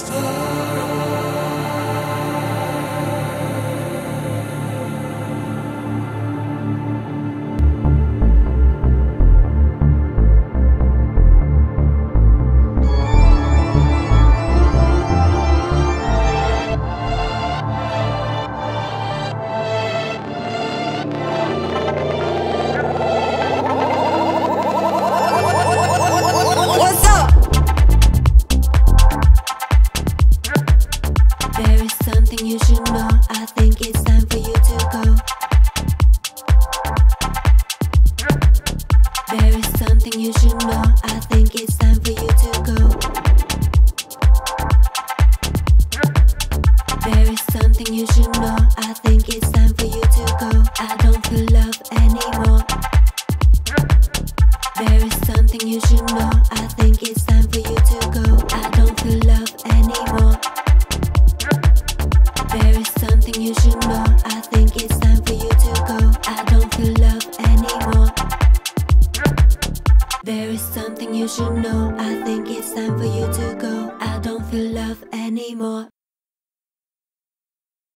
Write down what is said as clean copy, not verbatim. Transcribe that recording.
Something you should know, I think it's time for you to go. I don't feel love anymore.